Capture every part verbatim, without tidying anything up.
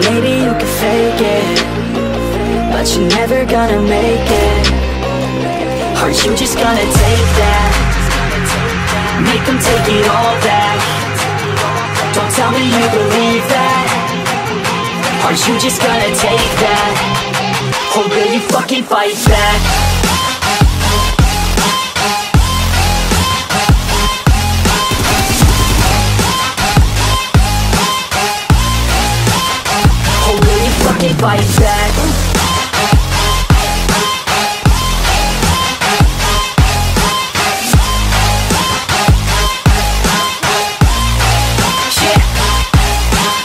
Maybe you can fake it, but you're never gonna make it. Are you just gonna take that? Make them take it all back. Don't tell me you believe that. Are you just gonna take that? Or will you fucking fight back? Fight back. Yeah.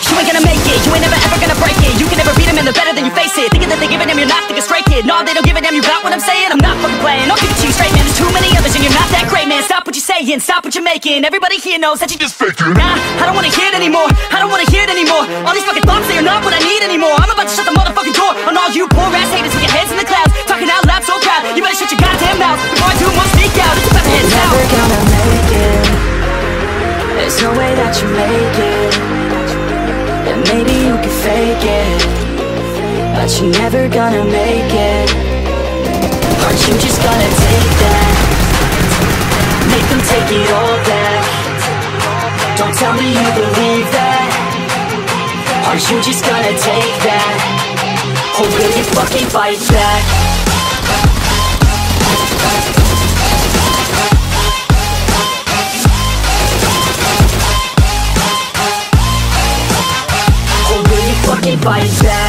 You ain't gonna make it, you ain't never ever gonna break it. You can never beat them and they're better than you, face it. Thinking that they give a damn, you're not thinking straight, kid. No, they don't give a damn, you got what I'm saying? I'm not fucking playing, I'll give it to you straight, man. There's too many others and you're not that great, man. Stop what you're saying, stop what you're making. Everybody here knows that you're just faking. Nah, I don't wanna hear it anymore, I don't wanna hear it anymore. All these fucking thoughts, they are not what I need anymore. I'm about to shut the motherfucking door on all you poor ass haters with your heads in the clouds, talking out loud so proud. You better shut your goddamn mouth before I do more speak out. It's about to head south. You're never gonna make it. There's no way that you make it. And maybe you can fake it, but you're never gonna make it. Aren't you just gonna take that? Make them take it all back. Don't tell me you believe that. Are you just gonna take that? Or will you fucking fight back? Or will you fucking fight back?